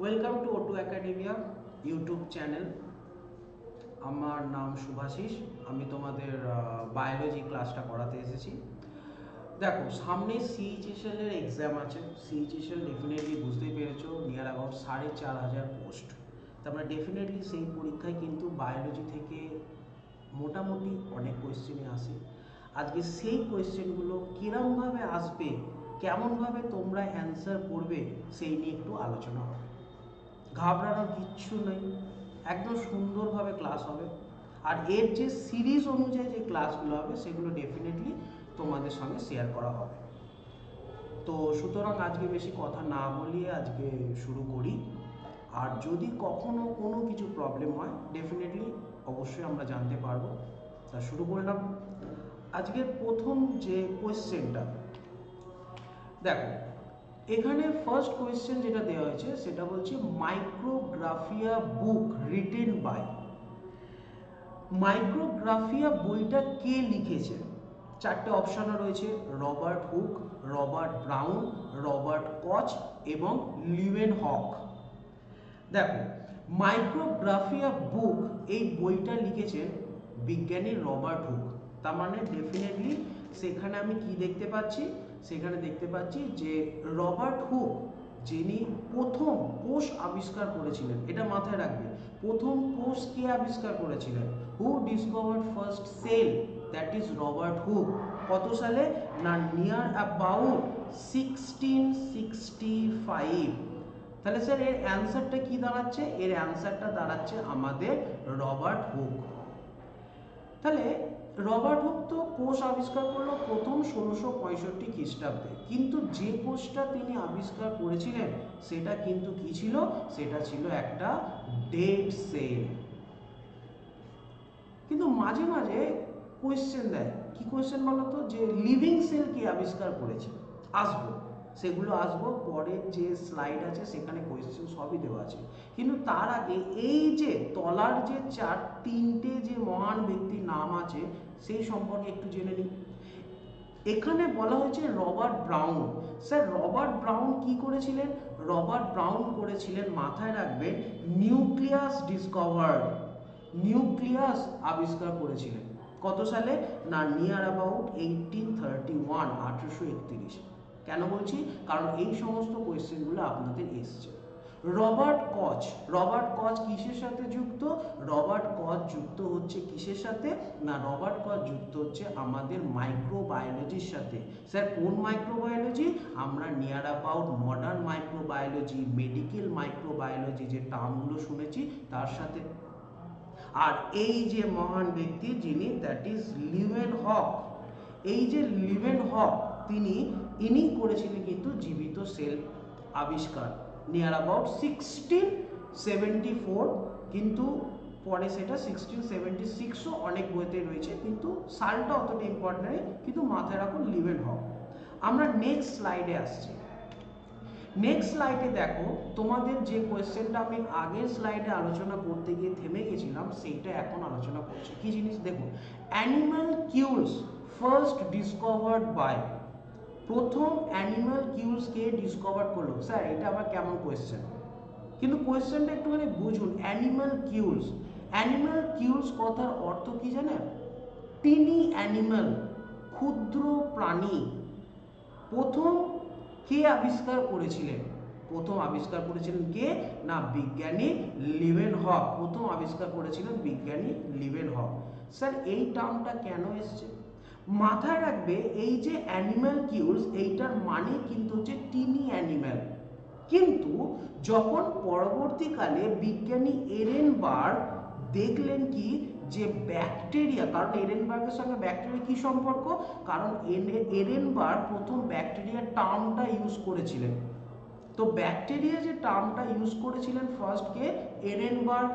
Welcome to O2 Academia YouTube channel. हमार नाम शुभाशीष। हमें तुम्हारे बायोलॉजी क्लास पढ़ाते एसेছি। देखो सामने CHSL एर एग्जाम आछे। CHSL डेफिनेटली बुझते पेरेछो नियर अबाउट 4500 पोस्ट। तोमरा डेफिनेटली सेई परीक्षाय किन्तु बायोलॉजी थेके मोटामुटी अनेक कोश्चेन आसे। आजके सेई कोश्चेनगुलो किरकम भावे आसबे, केमन भावे तोमरा आंसर करबे सेई निये एकटु आलोचना होबे। घाबड़ानोर किच्छू नेই, एकदम सुंदरभावे क्लास होबे। आर एर जे सीरीज अनुयायी जे क्लासगुलो होबे सेगुलो डेफिनेटली तुम्हारे संगे शेयर करा होबे। तो सूतरां आज के बेशी कथा ना बोलिए आज के शुरू करी। और जदि कखनो कोनो किछु प्रॉब्लेम है डेफिनेटली अवश्य आमरा जानते पारबो। ता शुरू करलाम आजकेर प्रथम जे क्वेश्चनटा। देखो एखाने फर्स्ट क्वेश्चन जेटा देওয়া হয়েছে সেটা বলছে Micrographia book written by. Micrographia বইটা কে লিখেছে? चारटे ऑप्शन रही है Robert Hooke, Robert Brown, Robert Koch एवं लिवेनहॉक। देखो माइक्रोग्राफिया बुक ये बोईटा लिखे विज्ञानी रॉबर्ट हुक। तार माने डेफिनेटली सेखाने आमी कि देखते पाच्छी, सेखाने देखते पाच्छी जे रॉबर्ट हुक जिनी प्रथम कोष आविष्कार करेছিলেন। এটা মাথায় রাখবে, প্রথম কোষ কে আবিষ্কার করেছিলেন? Who discovered first cell, that is Robert Hooke. কত সালে? না নিয়ার अबाउट 1665। তাহলে স্যার এর অ্যানসারটা কি দাঁড়াচ্ছে? এর অ্যানসারটা দাঁড়াচ্ছে আমাদের রবার্ট হুক। তাহলে रॉबर्ट हुक तो कोष आविष्कार करलो प्रथम 1665 ख्रीष्टाब्दे, किन्तु जे कोषटा तिनी आविष्कार करेछिलेन सेटा किन्तु कि छिलो? सेटा छिलो एकटा डेड सेल। किन्तु माझे माझे क्वेश्चन देय, कि क्वेश्चन बोलो तो जे लिविंग सेल के आविष्कार करेछे। आसबो सेगुलो, आसबो परे जे स्लाइड आछे सेखाने क्वेश्चन सबই দেওয়া আছে। কিন্তু তার আগে এই যে তলার যে চার তিনটে যে মহান ব্যক্তির নাম আছে সেই সম্পর্কে একটু জেনে নিই। এখানে বলা হয়েছে Robert Brown. Sir Robert Brown কি করেছিলেন? রবার্ট ব্রাউন করেছিলেন, মাথায় রাখবেন, নিউক্লিয়াস ডিসকভার্ড, নিউক্লিয়াস আবিষ্কার করেছিলেন। কত সালে? না নিয়ার अबाउट 1831, 1831। क्यों बोलছি? कारण ये समस्त क्वेश्चनगुलो आपनादेर एसेছে। रबार्ट कच, रबार्ट कच किसेर साथे जुक्त? रबार्ट कच जुक्त होच्छे किसेर साथे? ना रबार्ट कच जुक्त होच्छे आमादेर माइक्रोबायोलॉजिर साथे। सर कोन माइक्रोबायोलॉजी? आमरा near about modern microbiology, medical microbiology जे टार्मगुलो शुनेছি तार साथे। और এই যে महान व्यक्ति जिनि दैट इज लिवेनहॉक। এই যে লিভেনহক তিনি इनी करेছিলেন কিন্তু जीवित सेल आविष्कार नियर अबाउट 1674, किन्तु परे सेटा 1676 अनेक बोईते रयेछे, किन्तु सालटा अतटा इम्पोर्टेंट नय, किन्तु माथाय राखो लिवेनहॉक। आमरा नेक्स्ट स्लाइडे आसছি। नेक्स्ट स्लाइडे देखो तोमादेर जे क्वेश्चनटा आमि आगेर स्लाइडे आलोचना करते गिये थेमे गेছিলাম सेটা এখন আলোচনা করছি। কি জিনিস? দেখো অ্যানিমালকিউলস ফার্স্ট ডিসকভার্ড বাই। प्रथम অ্যানিমালকিউলস के डिसकवर कर लो। सर ये आबार केमन क्वेश्चन? किन्तु क्वेश्चन एकटुखानि बुझुन। অ্যানিমালকিউলস, অ্যানিমালকিউলস कथार अर्थ कि जानें? टिनी एनिमल, क्षुद्र प्राणी। प्रथम के आविष्कार करेছিলেন? प्रथम आविष्कार करेছিলেন के? ना विज्ञानी লিভেনহক। प्रथम आविष्कार करेছিলেন विज्ञानी লিভেনহক। सर ये टर्मटा केन एसेছে? माथाय राखबे এই যে অ্যানিমালকিউলস এইটার মানে কিন্তু হচ্ছে টিনি অ্যানিমাল। কিন্তু যখন পরবর্তীকালে বিজ্ঞানী এরেনবার্গ দেখলেন কি যে ব্যাকটেরিয়া, কারণ এরেনবার্গের সঙ্গে ব্যাকটেরিয়া কি সম্পর্ক? কারণ এরেনবার্গ প্রথম ব্যাকটেরিয়া টার্মটা ইউজ করেছিলেন। তো ব্যাকটেরিয়া যে টার্মটা ইউজ করেছিলেন ফার্স্ট কে এরেনবার্গ।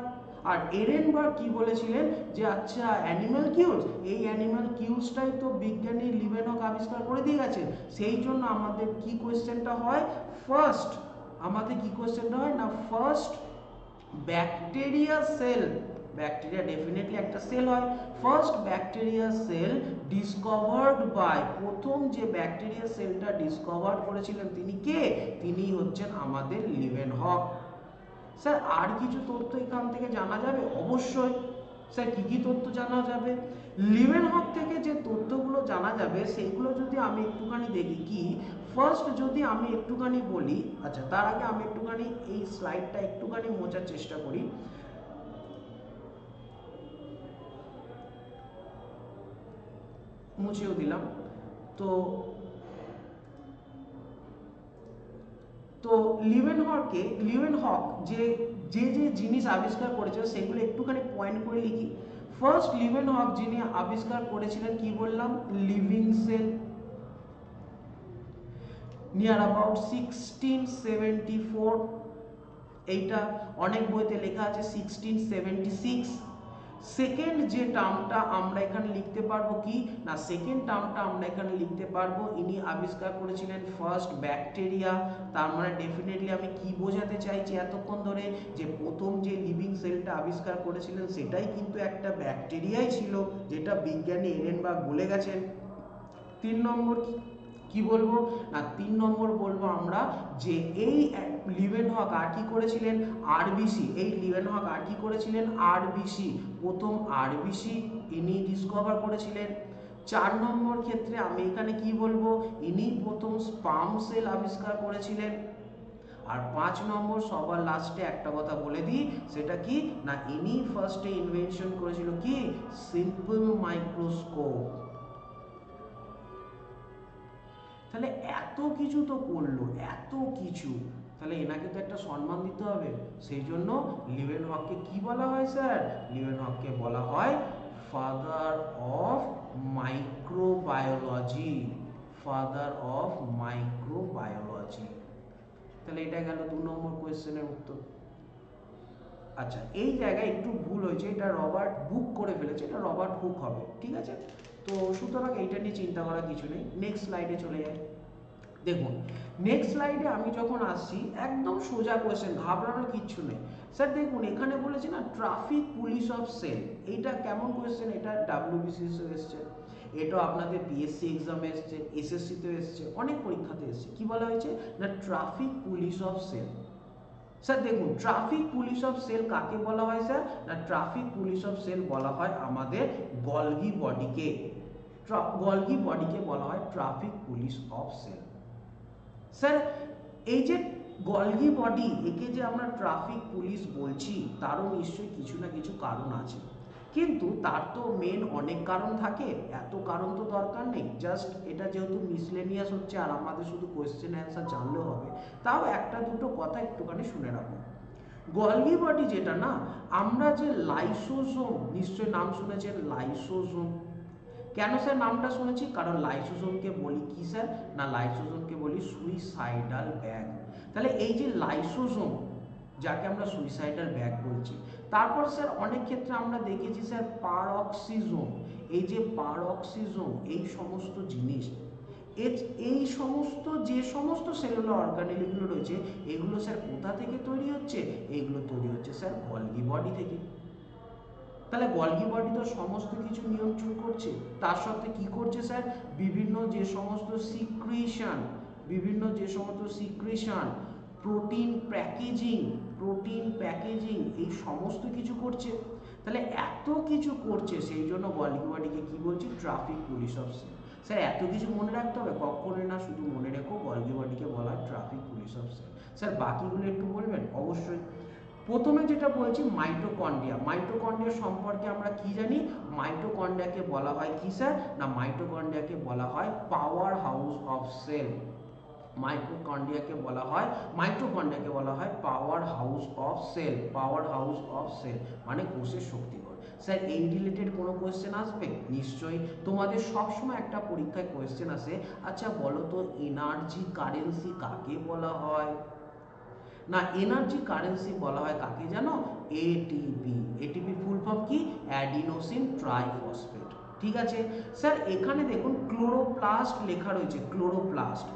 और एरेनबार्ग की बोलेছিলেন जे अच्छा অ্যানিমালকিউলস, ये অ্যানিমালকিউলসটাই तो विज्ञानी লিভেনহক आविष्कार कर दिए गेছেন। সেই জন্য আমাদের কি কোশ্চেনটা হয়? ফার্স্ট আমাদের কি কোশ্চেনটা হয়? না first bacteria cell, bacteria definitely একটা সেল হয়। First bacteria cell discovered by, প্রথম যে ব্যাকটেরিয়া সেলটা ডিসকভার করেছিলেন তিনি কে? তিনি হচ্ছেন আমাদের লিভেনহক। স্যার আর কিছু তথ্য এখান থেকে জানা যাবে? অবশ্যই। স্যার কি কি তথ্য জানা যাবে? লিউয়েনহক থেকে যে তথ্যগুলো জানা যাবে সেইগুলো যদি আমি একটুখানি দেখি, কি ফার্স্ট যদি আমি একটুখানি বলি, আচ্ছা তার আগে আমি একটুখানি এই স্লাইডটা একটুখানি মোছার চেষ্টা করি। মুছেও দিলাম। তো লিউয়েনহক যে যে যে জিনিস আবিষ্কার করেছে সেগুলো একটুখানি পয়েন্ট করে লিখি। ফার্স্ট লিউয়েনহক যিনি আবিষ্কার করেছিলেন, কি বললাম, লিভিং সেল, নিয়ার অ্যাবাউট 1674। এইটা অনেক বইতে লেখা আছে 1676। সেকেন্ড যে টার্মটা আমরা এখানে লিখতে পারবো কি না, সেকেন্ড টার্মটা আমরা এখানে লিখতে পারবো ইনি আবিষ্কার করেছিলেন ফার্স্ট ব্যাকটেরিয়া। তার মানে ডেফিনেটলি আমি কি বোঝাতে চাইছি এতক্ষণ ধরে, যে প্রথম যে লিভিং সেলটা আবিষ্কার করেছিলেন সেটাই কিন্তু একটা ব্যাকটেরিয়াই ছিল, যেটা বিজ্ঞানী এহরেনবার্গ বলে গেছেন। তিন নম্বর কি বলবো না, তিন নম্বর বলবো আমরা যে এই লিউয়েনহক আর কি করেছিলেন, আরবিসি। এই লিউয়েনহক আর কি করেছিলেন, আরবিসি, প্রথম আরবিসি ইনি ডিসকভার করেছিলেন। চার নম্বর ক্ষেত্রে আমি এখানে কি বলবো, ইনি প্রথম স্পার্ম সেল আবিষ্কার করেছিলেন। আর পাঁচ নম্বর সবার লাস্টে একটা কথা বলে দিই, সেটা কি না, ইনি ফার্স্টে ইনভেনশন করেছিল কি, সিম্পল মাইক্রোস্কোপ। তাহলে এত কিছু তো করলো, এত কিছু, তাহলে এনাকে তো একটা সম্মান দিতে হবে। সেই জন্য লিউয়েনহককে কি বলা হয় স্যার? লিউয়েনহককে বলা হয় father of microbiology, father of microbiology. তাহলে এটা গেল দু নম্বর কোয়েশ্চেনের উত্তর। আচ্ছা এই জায়গায় একটু ভুল হয়েছে, এটা রবার্ট বুক করে ফেলেছে, এটা রবার্ট হুক হবে, ঠিক আছে? তো সুতরাং এইটা নিয়ে চিন্তা করার কিছু নেই। নেক্সট স্লাইডে চলে যাই। দেখুন নেক্সট স্লাইডে আমি যখন আসছি, একদম সোজা কোয়েশ্চেন, ঘাবড়ানোর কিচ্ছু নেই। স্যার দেখুন এখানে বলেছে না ট্রাফিক পুলিশ অফ সেল, এইটা কেমন কোয়েশ্চেন? এটা WBCS এসছে, এটাও আপনাদের PSC এক্সামে এসছে, SSCতেও এসছে, অনেক পরীক্ষাতে এসছে। কি বলা হয়েছে না, traffic police of cell. Sir দেখুন ট্রাফিক পুলিশ অফ সেল কাকে বলা হয় স্যার? না ট্রাফিক পুলিশ অফ সেল বলা হয় আমাদের গলগি বডিকে, গলগি বডিকে বলা হয় traffic police of cell. Sir এই যে গলগি বডি, একে যে আমরা ট্রাফিক পুলিশ বলছি তারও নিশ্চয়ই কিছু না কিছু কারণ আছে, কিন্তু তার তো মেন অনেক কারণ থাকে, এত কারণ তো দরকার নেই। জাস্ট এটা যেহেতু মিসলেনিয়াস হচ্ছে আর আমাদের শুধু কোয়েশ্চেন অ্যান্সার জানলেও হবে, তাও একটা দুটো কথা একটুখানি শুনে রাখো। গলগি বডি যেটা না, আমরা যে লাইসোজোম, নিশ্চয়ই নাম শুনেছেন লাইসোজোম। কেন স্যার নামটা শুনেছি? কারণ লাইসোজোমকে বলি কি স্যার না, লাইসোজোমকে বলি সুইসাইডাল ব্যাগ। তাহলে এই যে লাইসোজোম, যাকে আমরা সুইসাইডাল ব্যাগ বলছি। তারপর স্যার অনেক ক্ষেত্রে আমরা দেখেছি স্যার পারঅক্সিজম, এই যে পারঅক্সিজম, এই সমস্ত জিনিস, এই সমস্ত যে সমস্ত সেলুলার অর্গানেলগুলো রয়েছে এগুলো স্যার কোথা থেকে তৈরি হচ্ছে? এইগুলো তৈরি হচ্ছে স্যার গলগি বডি থেকে। তাহলে গলগি বডি তো সমস্ত কিছু নিয়ন্ত্রণ করছে, তার সাথে কি করছে স্যার, বিভিন্ন যে সমস্ত সিক্রিশন, বিভিন্ন যে সমস্ত secretion, protein packaging, protein packaging, এই সমস্ত কিছু করছে। তাহলে এত কিছু করছে, সেই জন্য গলগি বডিকে কি বলছি, traffic police of cell. Sir এত কিছু মনে রাখতে হবে? কখনোই না, শুধু মনে রেখো গলগি বডিকে বলা হয় traffic police of cell. Sir বাকিগুলো একটু বলবেন? অবশ্যই। প্রথমে যেটা বলছি মাইটোকন্ড্রিয়া, মাইটোকন্ড্রিয়া সম্পর্কে আমরা কি জানি? মাইটোকন্ড্রিয়াকে বলা হয় কি স্যার না, মাইটোকন্ড্রিয়াকে বলা হয় পাওয়ার হাউস অফ সেল। মাইটোকন্ড্রিয়াকে বলা হয়, মাইটোকন্ড্রিয়াকে বলা হয় power house of cell, power house of cell মানে কোষের শক্তিঘর। স্যার এই রিলেটেড কোনো কোয়েশ্চেন আসবে? নিশ্চয়ই। তোমাদের সবসময় একটা পরীক্ষায় কোয়েশ্চেন আসে, আচ্ছা বলো তো এনার্জি কারেন্সি কাকে বলা হয়? না এনার্জি কারেন্সি বলা হয় কাকে জানো? এটিপি। এটিপি ফুল ফর্ম কি? Adenosine triphosphate. ঠিক আছে স্যার। এখানে দেখুন ক্লোরোপ্লাস্ট লেখা রয়েছে, ক্লোরোপ্লাস্ট।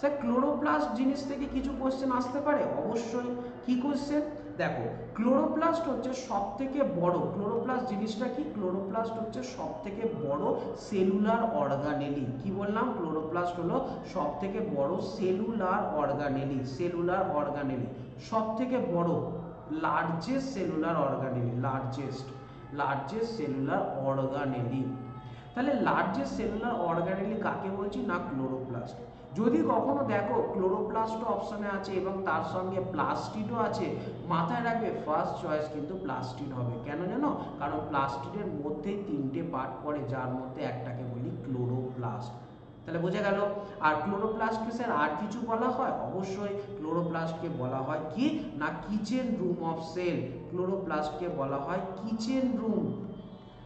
স্যার ক্লোরোপ্লাস্ট জিনিস থেকে কিছু কোশ্চেন আসতে পারে, অবশ্যই। কি কোশ্চেন? দেখো ক্লোরোপ্লাস্ট হচ্ছে সব থেকে বড়, ক্লোরোপ্লাস্ট জিনিসটা কি, ক্লোরোপ্লাস্ট হচ্ছে সব থেকে বড় সেলুলার অর্গানেলি। কি বললাম? ক্লোরোপ্লাস্ট হলো সব থেকে বড় সেলুলার অর্গানেলি, সেলুলার অর্গানেলি সব থেকে বড়। Largest cellular organelle, largest cellular organelle. তাহলে लार्जेस्ट सेलुलर ऑर्गानेली কাকে বলছি না ক্লোরোপ্লাস্ট। যদি কখনো দেখো ক্লোরোপ্লাস্টও অপশনে আছে এবং তার সঙ্গে প্লাস্টিডও আছে, মাথায় রাখবে ফার্স্ট চয়েস কিন্তু প্লাস্টিড হবে। কেন জানো? কারণ প্লাস্টিডের মধ্যেই তিনটে পার্ট পড়ে যার মধ্যে একটাকে বলি ক্লোরোপ্লাস্ট। তাহলে বোঝা গেল। আর ক্লোরোপ্লাস্টকে স্যার আর কিছু বলা হয়? অবশ্যই ক্লোরোপ্লাস্টকে বলা হয় কি না কিচেন রুম অফ সেল। ক্লোরোপ্লাস্টকে বলা হয় কিচেন রুম,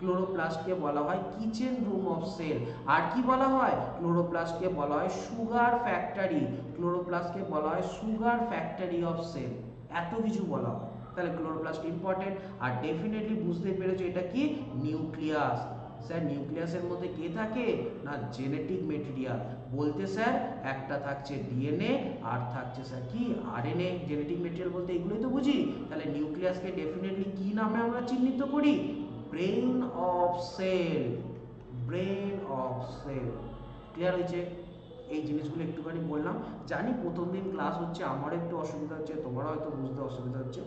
क्लोरोप्लास्टকে বলা হয় কিচেন রুম অফ সেল। আর কি বলা হয়? ক্লোরোপ্লাস্টকে বলা হয় সুগার ফ্যাক্টরি, ক্লোরোপ্লাস্টকে বলা হয় সুগার ফ্যাক্টরি অফ সেল। এত কিছু বলা হয়। তাহলে ক্লোরোপ্লাস্ট ইম্পর্টেন্ট। আর ডেফিনেটলি বুঝতে পেরেছো এটা কি নিউক্লিয়াস। স্যার নিউক্লিয়াসের মধ্যে কে থাকে না জেনেটিক মেটেরিয়াল, বলতে স্যার একটা থাকছে ডিএনএ আর থাকছে স্যার কি আরএনএ। জেনেটিক মেটেরিয়াল বলতে এগুলোই তো বুঝি। তাহলে নিউক্লিয়াসকে ডেফিনেটলি কি নামে আমরা চিহ্নিত করি? Brain of cell, brain of cell. Clear हो जिनिसगुलो एकटूखानी बोललाम। जानी प्रथम दिन क्लास होच्छे आमार एकटू असुविधा होच्छे, तोमरा होयतो बुझते असुविधा होच्छे।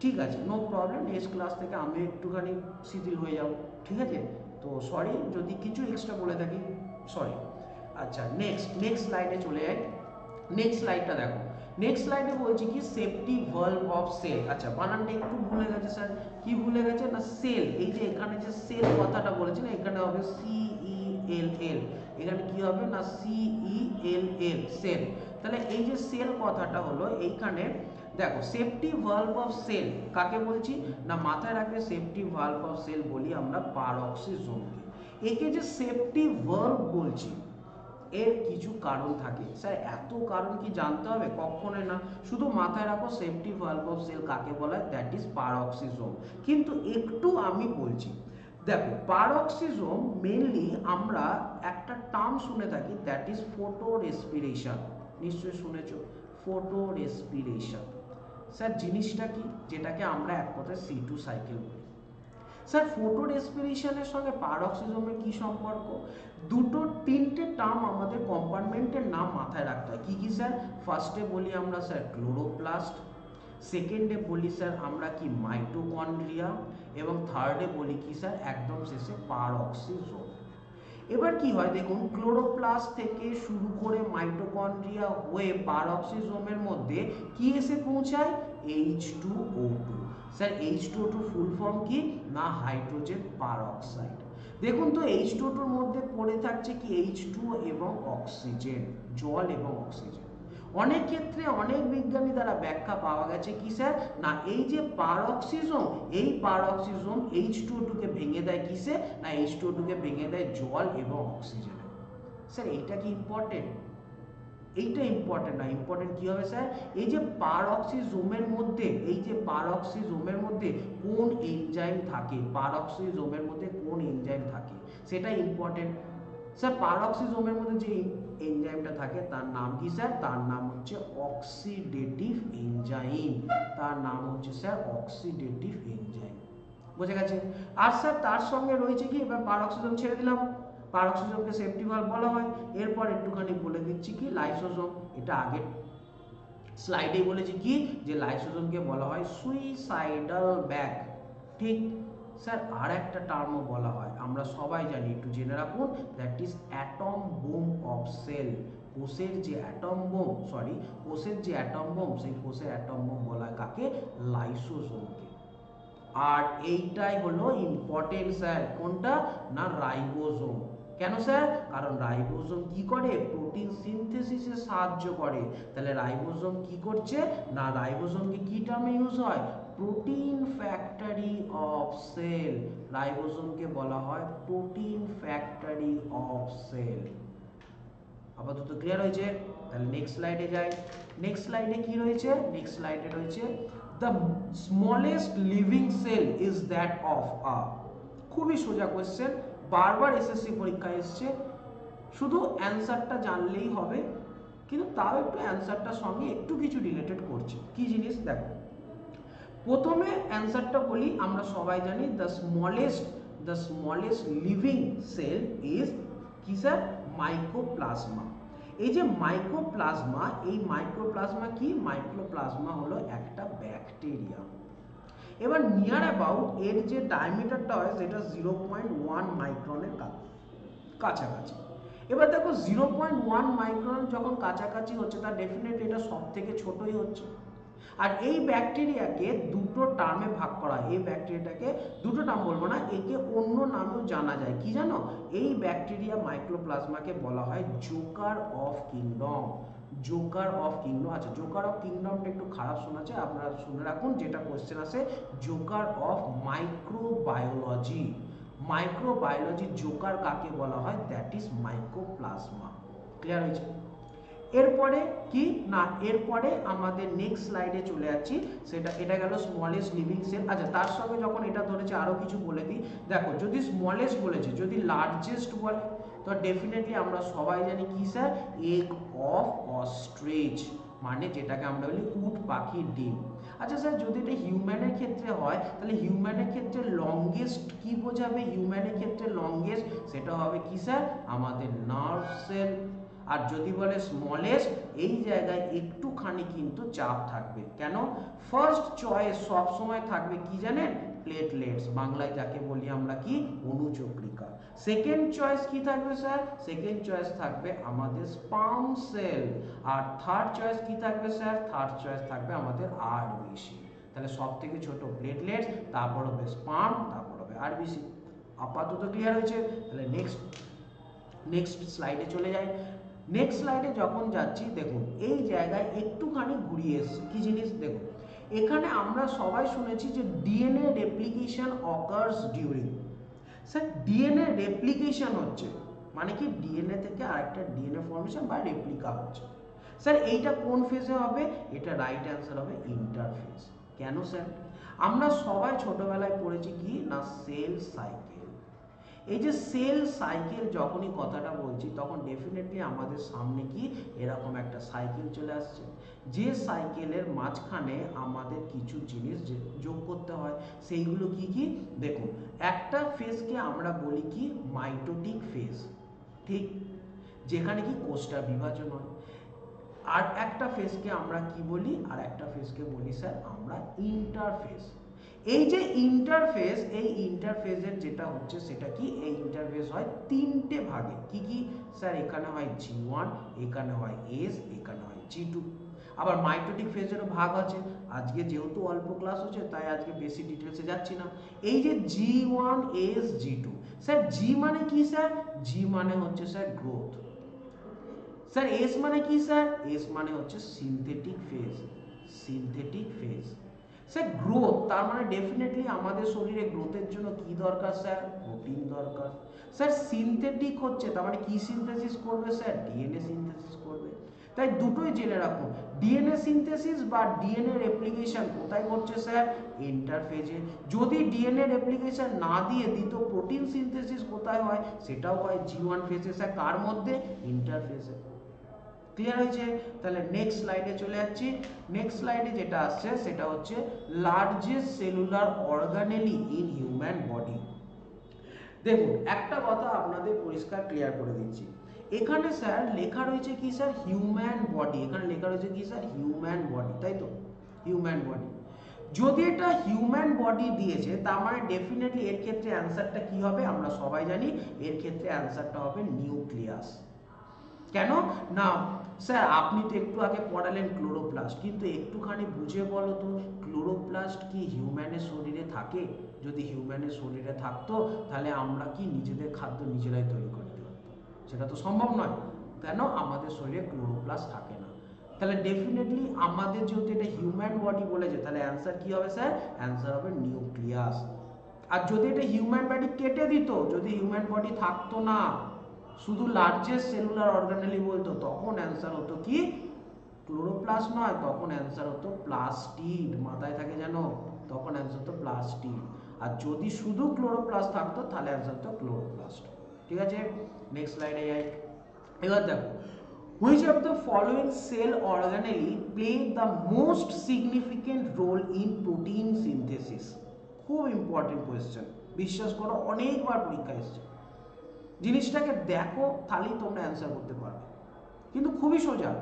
ठीक आछे, नो प्रॉब्लम। नेक्स्ट क्लास थेके आमी एकटूखानी शिथिल हये जाब। ठीक आछे तो सरि जोदि किछु एक्सट्रा बोले थाकि सरि। अच्छा नेक्स्ट स्लाइडे चले जाई। नेक्स्ट स्लाइडटा देखो। नेक्स्ट स्लाइडे बोलছি কি সেফটি ভালভ অফ সেল। আচ্ছা বানানটা একটু ভুলে গেছে স্যার। কি ভুলে গেছে না সেল। এই যে এখানে যে সেল কথাটা বলেছি না, এখানে হবে সি ই এল এল, এখানে কি হবে না সি ই এল এল সেল। তাহলে এই যে সেল কথাটা হলো এইখানে দেখো সেফটি ভালভ অফ সেল কাকে বলছি না মাথায় রাখবে সেফটি ভালভ অফ সেল বলি আমরা পারঅক্সিজোমকে। একে যে সেফটি ভালভ বলছি এর কিছু কারণ থাকে। স্যার এত কারণ কি জানতে হবে? কখনোই না। শুধু মাথায় রাখো সেফটি ভালভ অফ সেল কাকে বলা হয়, দ্যাট ইজ পারঅক্সিজোম। কিন্তু একটু আমি বলছি দেখো পারঅক্সিজোম মেনলি আমরা একটা টার্ম শুনে থাকি, দ্যাট ইজ ফটো রেসপিরেশন। নিশ্চয়ই শুনেছো ফটো রেসপিরেশন। স্যার জিনিসটা কি যেটাকে আমরা এক কথায় C2 সাইকেল বলি। স্যার ফটো রেসপিরেশনের সঙ্গে পারঅক্সিজমের কি সম্পর্ক? দুটো তিনটে টার্ম আমাদের কম্পার্টমেন্টের নাম মাথায় রাখতে হয়। কী কী স্যার? ফার্স্টে বলি আমরা স্যার ক্লোরোপ্লাস্ট, সেকেন্ডে বলি স্যার আমরা কি মাইটোকন্ড্রিয়া, এবং থার্ডে বলি কি স্যার একদম শেষে পারঅক্সিজম। এবার কি হয় দেখুন, ক্লোরোপ্লাস্ট থেকে শুরু করে মাইটোকন্ড্রিয়া হয়ে পারঅক্সিজমের মধ্যে কি এসে পৌঁছায় H2O2। স্যার H2O2 ফুল ফর্ম কি না হাইড্রোজেন পারঅক্সাইড। দেখুন তো H2O2 এর মধ্যে পড়ে থাকছে কি H2O এবং অক্সিজেন, জল এবং অক্সিজেন। অনেক ক্ষেত্রে অনেক বিজ্ঞানী দ্বারা ব্যাখ্যা পাওয়া গেছে কি স্যার না এই যে পারঅক্সিজম, এই পারঅক্সিজম H2O2 কে ভেঙে দেয় কিসে না H2O2 কে ভেঙে দেয় জল এবং অক্সিজেন। স্যার এইটা কি ইম্পর্টেন্ট? এইটা ইম্পর্টেন্ট না। ইম্পর্টেন্ট কী হবে স্যার? এই যে পারঅক্সিজোমের মধ্যে, এই যে পারঅক্সিজোমের মধ্যে কোন এনজাইম থাকে, পারঅক্সিজোমের মধ্যে কোন এনজাইম থাকে সেটা ইম্পর্টেন্ট। স্যার পারঅক্সিজোমের মধ্যে যে এনজাইমটা থাকে তার নাম কি স্যার? তার নাম হচ্ছে অক্সিডেটিভ এনজাইম। তার নাম হচ্ছে স্যার অক্সিডেটিভ এনজাইম। বোঝা গেছে? আর স্যার তার সঙ্গে রয়েছে কি, এবার পারঅক্সিজম ছেড়ে দিলাম, পারঅক্সিজমকে সেফটি ভালভ বলা হয়। এরপর একটুখানি বলে দিচ্ছি কি লাইসোজোম। এটা আগের স্লাইডে বলেছি কি যে লাইসোজোমকে বলা হয় সুইসাইডাল ব্যাগ। ঠিক স্যার আর একটা টার্মও বলা হয় আমরা সবাই জানি, একটু জেনে রাখুন, that is atom bomb of cell. কোষের যে অ্যাটম বোম, সেই কোষের অ্যাটম বোম বলা হয় কাকে? লাইসোজোমকে। আর এইটাই হলো ইম্পর্টেন্ট স্যার। কোনটা না রাইবোজোম। কেন স্যার? কারণ রাইবোজোম কি করে প্রোটিন সিনথেসিসে সাহায্য করে। তাহলে রাইবোজোম কি করছে না রাইবোজোমকে কি টার্মে ইউজ হয়? Protein factory of cell. রাইবোজোমকে বলা হয় প্রোটিন ফ্যাক্টরি অফ সেল। আপাতত ক্লিয়ার হয়েছে। তাহলে নেক্সট স্লাইডে যাই। নেক্সট স্লাইডে কি রয়েছে? নেক্সট স্লাইডে রয়েছে the smallest living cell is that of a। খুবই সোজা কোয়েশ্চেন, বারবার এসএসসি পরীক্ষায় এসছে। শুধু অ্যান্সারটা জানলেই হবে, কিন্তু তাও একটু অ্যান্সারটার সঙ্গে একটু কিছু রিলেটেড করছে। কি জিনিস দেখো, প্রথমে অ্যান্সারটা বলি আমরা সবাই জানি the smallest living cell is কি স্যার? মাইকোপ্লাজমা। এই যে মাইকোপ্লাজমা, এই মাইক্রোপ্লাজমা কি? মাইক্রোপ্লাজমা হলো একটা ব্যাকটেরিয়া। এবার নিয়ার অ্যাবাউট এর যে ডায়ামিটারটা হয় সেটা 0.1 মাইক্রনের কাছাকাছি। এবার দেখো 0.1 মাইক্রন যখন কাছাকাছি হচ্ছে তার ডেফিনেটলি এটা সব থেকে ছোটোই হচ্ছে। আর এই ব্যাকটেরিয়াকে দুটো টার্মে ভাগ করা, এই ব্যাকটেরিয়াটাকে দুটো টার্ম বলবো না, একে অন্য নামেও জানা যায়। কি জানো? এই ব্যাকটেরিয়া মাইক্রোপ্লাজমাকে বলা হয় joker of kingdom. Joker of kingdom, আচ্ছা জোকার অফ কিংডমটা একটু খারাপ শোনাচ্ছে, আপনারা শুনে রাখুন যেটা কোশ্চেন আছে joker of microbiology. Microbiology joker কাকে বলা হয়? That is mycoplasma. ক্লিয়ার হয়েছে? এরপরে কি না এরপরে আমাদের নেক্সট স্লাইডে চলে যাচ্ছি, সেটা এটা গেল স্মলেস্ট লিভিং সেল। আচ্ছা তার সঙ্গে যখন এটা ধরেছে আরও কিছু বলে দিই। দেখো যদি স্মলেস্ট বলেছে, যদি লার্জেস্ট বলে তো ডেফিনেটলি আমরা সবাই জানি কি স্যার? এগ অফ অস্ট্রিচ, মানে যেটাকে আমরা বলি উট পাখির ডিম। আচ্ছা স্যার যদি এটা হিউম্যানের ক্ষেত্রে হয় তাহলে হিউম্যানের ক্ষেত্রে লংগেস্ট কি বোঝাবে? হিউম্যানের ক্ষেত্রে লংগেস্ট সেটা হবে কি স্যার? আমাদের নার্ভ সেল। আর যদি বলে স্মলেস্ট, এই জায়গায় একটুখানি কিন্তু চাপ থাকবে। কেন? ফার্স্ট চয়েস সবসময় থাকবে কি জানেন? প্লেটলেটস, বাংলায় যাকে বলি আমরা কি? অনুচক্রিকা। সেকেন্ড চয়েস কি থাকবে স্যার? সেকেন্ড চয়েস থাকবে আমাদের স্পার্ম সেল। আর থার্ড চয়েস কি থাকবে স্যার? থার্ড চয়েস থাকবে আমাদের আরবিসি। তাহলে সব থেকে ছোট প্লেটলেটস, তারপর হবে স্পার্ম, তারপর হবে আরবিসি। আপাতত ক্লিয়ার হয়েছে? তাহলে নেক্সট স্লাইডে চলে যাই। নেক্সট স্লাইডে যখন যাচ্ছি দেখুন এই জায়গায় একটুখানি ঘুরিয়ে এসছি। কি জিনিস? দেখুন এখানে আমরা সবাই শুনেছি যে DNA replication occurs during. Sir DNA replication হচ্ছে মানে কি? ডিএনএ থেকে আরেকটা ডিএনএ ফর্মেশন বা রেপ্লিকা হচ্ছে। স্যার এইটা কোন ফেজে হবে? এটা রাইট অ্যান্সার হবে ইন্টারফেজ। কেন স্যার? আমরা সবাই ছোটোবেলায় পড়েছি কি না সেল সাইকেল। এই যে সেল সাইকেল, যখনই কথাটা বলছি তখন ডেফিনেটলি আমাদের সামনে কি এরকম একটা সাইকেল চলে আসছে, যে সাইকেলের মাঝখানে আমাদের কিছু জিনিস যোগ করতে হয়। সেইগুলো কি কি? দেখুন একটা ফেজকে আমরা বলি কি মাইটোটিক ফেজ, ঠিক যেখানে কি কোষটা বিভাজন হয়। আর একটা ফেজকে আমরা কি বলি? আর একটা ফেজকে বলি স্যার আমরা ইন্টারফেজ। এই যে ইন্টারফেজ, এই ইন্টারফেজের যেটা হচ্ছে সেটা কি? এই ইন্টারফেজ হয় তিনটে ভাগে। কি কি স্যার? এখানে হয় G1, এখানে হয় S, এখানে হয় G2। আবার মাইটোটিক ফেজেরও ভাগ আছে। আজকে যেহেতু অল্প ক্লাস হচ্ছে তাই আজকে বেশি ডিটেলসে যাচ্ছি না। এই যে G1, S, G2, sir G মানে কি স্যার? G মানে হচ্ছে স্যার গ্রোথ। স্যার S মানে কি স্যার? S মানে হচ্ছে synthetic phase. Synthetic phase sir growth, তার মানে ডেফিনেটলি আমাদের শরীরে গ্রোথের জন্য কি দরকার স্যার? প্রোটিন দরকার। স্যার সিনথেটিক হচ্ছে তার মানে কি সিনথেসিস করবে স্যার? ডিএনএ সিনথেসিস করবে। তাই দুটোই জেনে রাখুন, ডিএনএ সিনথেসিস বা ডিএনএ রেপ্লিকেশন কোথায় করছে স্যার? ইন্টারফেজে। যদি ডিএনএ রেপ্লিকেশন না দিয়ে দিত প্রোটিন সিনথেসিস কোথায় হয়? সেটাও হয় G1 ফেজে। স্যার কার মধ্যে? ইন্টারফেজে। ক্লিয়ার হয়েছে? তাহলে নেক্সট স্লাইডে চলে যাচ্ছি। নেক্সট স্লাইডে যেটা আসছে সেটা হচ্ছে largest cellular organelle in human body. দেখুন একটা কথা আপনাদের পরিষ্কার ক্লিয়ার করে দিচ্ছি, এখানে স্যার লেখা রয়েছে কি স্যার? Human body. এখানে লেখা রয়েছে কি স্যার? হিউম্যান বডি, তাই তো? Human body. যদি এটা হিউম্যান বডি দিয়েছে তার মানে ডেফিনেটলি এর ক্ষেত্রে অ্যান্সারটা কি হবে? আমরা সবাই জানি এর ক্ষেত্রে অ্যান্সারটা হবে নিউক্লিয়াস। কেন না স্যার আপনি তো একটু আগে পড়ালেন ক্লোরোপ্লাস্ট, কিন্তু একটুখানি বুঝে বলো তো ক্লোরোপ্লাস্ট কি হিউম্যানের শরীরে থাকে? যদি হিউম্যানের শরীরে থাকতো তাহলে আমরা কি নিজেদের খাদ্য নিজেরাই তৈরি করতে পারতাম? সেটা তো সম্ভব নয়। কেন? আমাদের শরীরে ক্লোরোপ্লাস্ট থাকে না। তাহলে ডেফিনেটলি আমাদের যেহেতু এটা হিউম্যান বডি বলেছে তাহলে অ্যান্সার কি হবে স্যার? অ্যান্সার হবে নিউক্লিয়াস। আর যদি এটা হিউম্যান বডি কেটে দিত, যদি হিউম্যান বডি থাকতো না শুধু লার্জেস্ট সেলুলার অর্গানেলি বলতো, তখন অ্যান্সার হতো কি? ক্লোরোপ্লাস্ট নয়, তখন অ্যান্সার হতো প্লাস্টিড। মাথায় থাকে যেন, তখন অ্যান্সার হতো প্লাস্টিড। আর যদি শুধু ক্লোরোপ্লাস্ট থাকতো তাহলে অ্যান্সার হতো ক্লোরোপ্লাস্ট। ঠিক আছে, নেক্সট স্লাইডে যাই। এবার দেখো which of the following cell organelle play the most significant role in protein synthesis? খুব ইম্পর্টেন্ট কোয়েশ্চেন, বিশ্বাস করো অনেকবার পরীক্ষা এসছে। জিনিসটাকে দেখো তাহলেই তোমরা অ্যান্সার করতে পারবে। কিন্তু খুবই সোজা।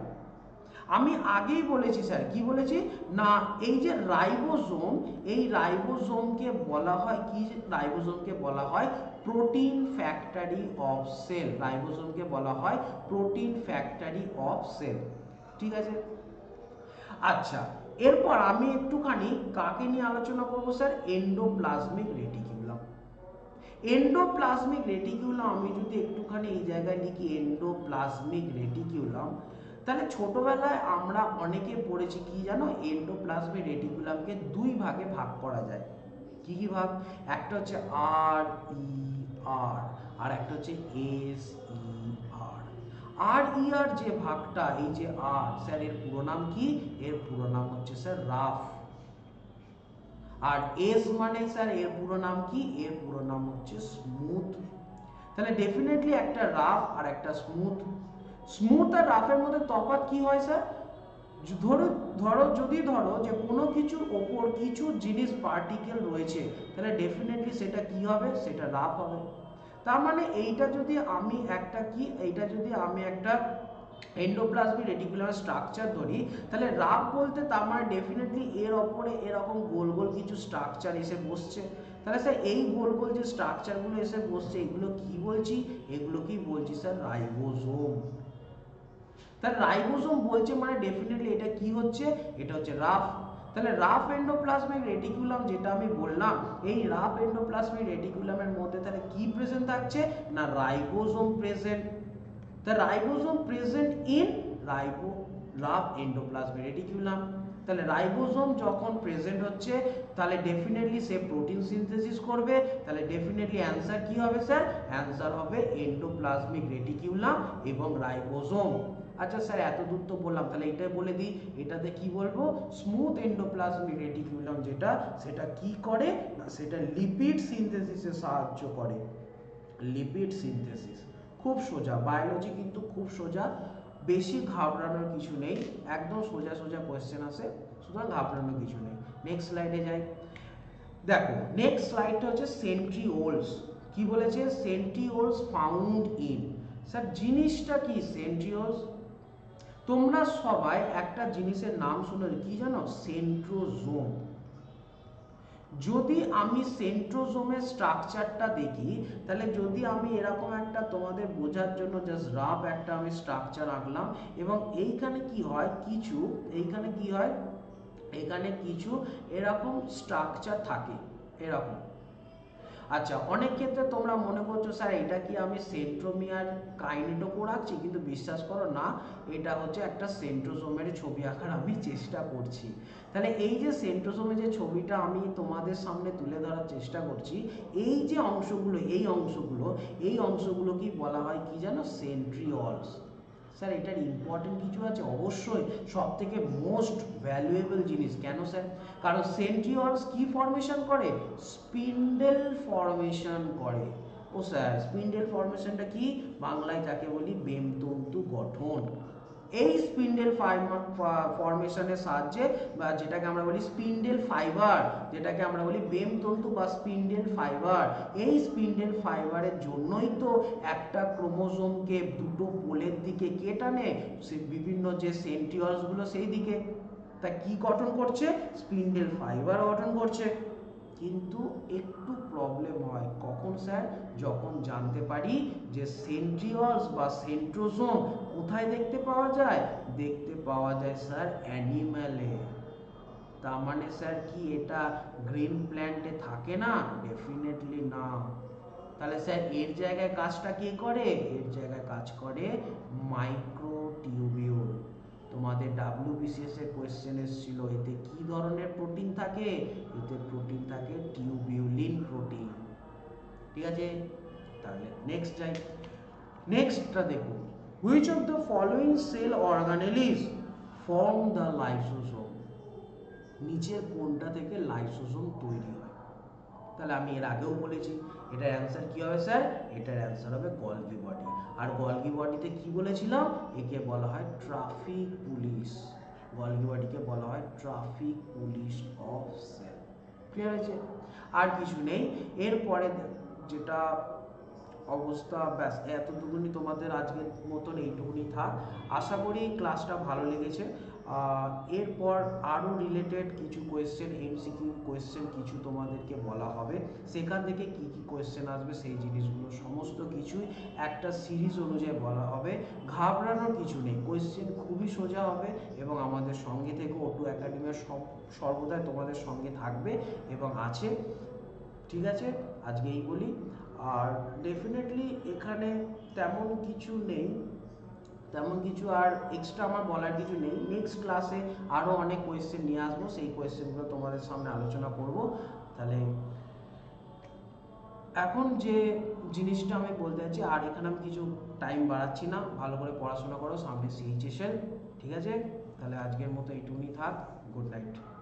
আমি আগেই বলেছি স্যার, কি বলেছি না, এই যে রাইবোজোম, এই রাইবোজোমকে বলা হয় কি, রাইবোজোমকে বলা হয় প্রোটিন ফ্যাক্টরি অফ সেল, রাইবোজোমকে বলা হয় প্রোটিন ফ্যাক্টরি অফ সেল, ঠিক আছে। আচ্ছা এরপর আমি একটুখানি কাকে নিয়ে আলোচনা করবো sir, endoplasmic reticulum. Endoplasmic reticulum আমি যদি একটুখানি এই জায়গায় লিখি এন্ডোপ্লাজমিক রেটিকিউলাম, তাহলে ছোটবেলায় আমরা অনেকে পড়েছি কি জানো, এন্ডোপ্লাজমিক রেটিকুলামকে দুই ভাগে ভাগ করা যায়, কি কি ভাগ, একটা হচ্ছে আর ই আর, আর একটা হচ্ছে এস ই আর। আর ই আর যে ভাগটা, এই যে আর স্যার এর পুরো নাম কি, এর পুরো নাম হচ্ছে স্যার রাফ, আর এস মানে স্যার এর পুরো নাম কি, এর পুরো নাম হচ্ছে স্মুথ। তাহলে ডেফিনেটলি একটা রাফ আর একটা স্মুথ, স্মুথ আর রাফের মধ্যে তফাৎ কি হয় স্যার, ধরো যে কোনো কিছুর ওপর কিছু জিনিস পার্টিকেল রয়েছে, তাহলে ডেফিনেটলি সেটা কি হবে, সেটা রাফ হবে। তার মানে এইটা যদি আমি একটা কি, এইটা যদি আমি একটা এন্ডোপ্লাজমিক রেটিকুলার স্ট্রাকচার ধরি, তাহলে রাফ বলতে তার মানে ডেফিনেটলি এর ওপরে এরকম গোল গোল কিছু স্ট্রাকচার এসে বসছে। তাহলে স্যার এই গোল গোল যে স্ট্রাকচারগুলো এসে বসছে এগুলো কি বলছি, এগুলো কি বলছি স্যার, রাইবোজোম। তাহলে রাইবোজোম বলছে মানে ডেফিনেটলি এটা কি হচ্ছে, এটা হচ্ছে রাফ। তাহলে রাফ এন্ডোপ্লাজমিক রেটিকুলাম যেটা আমি বললাম, এই রাফ এন্ডোপ্লাজমিক রেটিকুলামের মধ্যে তাহলে কি প্রেজেন্ট থাকছে না, রাইবোজোম প্রেজেন্ট। তাহলে ribosome present in rough endoplasmic reticulum. তাহলে রাইবোজোম যখন প্রেজেন্ট হচ্ছে তাহলে ডেফিনেটলি সে প্রোটিন সিনথেসিস করবে, তাহলে ডেফিনেটলি অ্যান্সার কি হবে স্যার, অ্যান্সার হবে এন্ডোপ্লাজমিক রেটিকুলাম এবং রাইবোজোম। আচ্ছা স্যার এত দূর তো বললাম, তাহলে এটাই বলে দিই, এটাতে কি বলবো, স্মুথ এন্ডোপ্লাজমিক রেটিকুলাম যেটা, সেটা কি করে না, সেটা লিপিড সিনথেসিসে সাহায্য করে, লিপিড সিনথেসিস। খুব সোজা বায়োলজি, কিন্তু খুব সোজা, বেশি ঘাবড়ানোর কিছু নেই, একদম সোজা সোজা কোয়েশ্চেন আসে, সুতরাং ঘাবড়ানোর কিছু নেই। নেক্সট স্লাইডে যাই, দেখো নেক্সট স্লাইডটা হচ্ছে সেন্ট্রিওলস। কি বলেছে, সেন্ট্রিওলস ফাউন্ড ইন, স্যার জিনিসটা কি সেন্ট্রিওলস, তোমরা সবাই একটা জিনিসের নাম শুনে কি জানো, সেন্ট্রোজোম। যদি আমি সেন্ট্রোজোমের স্ট্রাকচারটা দেখি, তাহলে যদি আমি এরকম একটা তোমাদের বোঝার জন্য জাস্ট রাফ একটা আমি স্ট্রাকচার আঁকলাম, এবং এইখানে কি হয় কিছু, এইখানে কি হয়, এখানে কিছু এরকম স্ট্রাকচার থাকে এরকম। আচ্ছা অনেক ক্ষেত্রে তোমরা মনে করছো স্যার এটা কি আমি সেন্ট্রোমিয়ার কাইনেটোকোর আঁকছি, কিন্তু বিশ্বাস করো না, এটা হচ্ছে একটা সেন্ট্রোজোমের ছবি আঁকার আমি চেষ্টা করছি। তাহলে এই যে সেন্ট্রোজোমের যে ছবিটা আমি তোমাদের সামনে তুলে ধরার চেষ্টা করছি, এই যে অংশগুলো, এই অংশগুলো কি বলা হয় কি জানো, সেন্ট্রিওলস। স্যার এটার ইম্পর্টেন্ট কিছু আছে, অবশ্যই সব থেকে মোস্ট ভ্যালুয়েবল জিনিস, কেন স্যার, কারণ সেন্ট্রিওলস কি ফর্মেশন করে, স্পিন্ডেল ফর্মেশন করে। ও স্যার স্পিন্ডেল ফর্মেশনটা কি, বাংলায় যাকে বলি বেমতন্তু গঠন। এই স্পিন্ডেল ফর্মেশনের সাহায্যে, বা যেটাকে আমরা বলি স্পিন্ডেল ফাইবার, যেটাকে আমরা বলি বেমতন্তু বা স্পিন্ডেল ফাইবার, এই স্পিন্ডেল ফাইবারের জন্যই তো একটা ক্রোমোজোমকে দুটো পোলের দিকে কে টানে, সে বিভিন্ন যে সেন্ট্রিওলসগুলো সেই দিকে, তা কি গঠন করছে, স্পিন্ডেল ফাইবার গঠন করছে। কিন্তু একটু প্রবলেম হয় কখন স্যার, যখন জানতে পারি যে সেন্ট্রিওলস বা সেন্ট্রোজোম কোথায় দেখতে পাওয়া যায়, দেখতে পাওয়া যায় স্যার অ্যানিম্যালে। তার মানে স্যার কি এটা গ্রিন প্ল্যান্টে থাকে না, ডেফিনেটলি না। তাহলে স্যার এর জায়গায় কাজটা কে করে, এর জায়গায় কাজ করে মাইক্রোটিউবিউল। তোমাদের WBCS এর কোয়েশ্চেন এসেছিল, এতে কি ধরনের প্রোটিন থাকে, এতে প্রোটিন থাকে টিউবিউলিন প্রোটিন, ঠিক আছে। তাহলে নেক্সট যাই, নেক্সটটা দেখুন, which of the following cell organelles form the lysosome, নিচের কোনটা থেকে লাইসোসোম তৈরি হয়। তাহলে আমি এর আগেও বলেছি এটার অ্যান্সার কী হবে স্যার, এটার অ্যান্সার হবে গলগি বডি। আর গলগি বডিতে কী বলেছিলাম, একে বলা হয় ট্রাফিক পুলিশ, গলগি বডিকে বলা হয় traffic police of cell. Clear হয়েছে, আর কিছু নেই। এরপরে যেটা অবস্থা ব্যাস এতটুকুনি তোমাদের আজকের মতন এইটুকুনি থাক। আশা করি ক্লাসটা ভালো লেগেছে। এরপর আরও রিলেটেড কিছু কোয়েশ্চেন এমসিকিউ কোয়েশ্চেন কিছু তোমাদেরকে বলা হবে, সেখান থেকে কি কি কোয়েশ্চেন আসবে সেই জিনিসগুলো সমস্ত কিছুই একটা সিরিজ অনুযায়ী বলা হবে। ঘাবড়ানোর কিছু নেই, কোয়েশ্চেন খুবই সোজা হবে এবং আমাদের সঙ্গে থেকে O2 একাডেমির সর্বদাই তোমাদের সঙ্গে থাকবে এবং আছে। ঠিক আছে, আজকে এই বলি। আর ডেফিনেটলি এখানে তেমন কিছু নেই, তেমন কিছু আর এক্সট্রা আমার বলার কিছু নেই। নেক্সট ক্লাসে আরও অনেক কোয়েশ্চেন নিয়ে আসবো, সেই কোয়েশ্চেনগুলো তোমাদের সামনে আলোচনা করব। তাহলে এখন যে জিনিসটা আমি বলতে চাইছি, আর এখানে আমি কিছু টাইম বাড়াচ্ছি না, ভালো করে পড়াশোনা করো, সামনে CHSL। ঠিক আছে, তাহলে আজকের মতো এইটুকুনি থাক। Good night.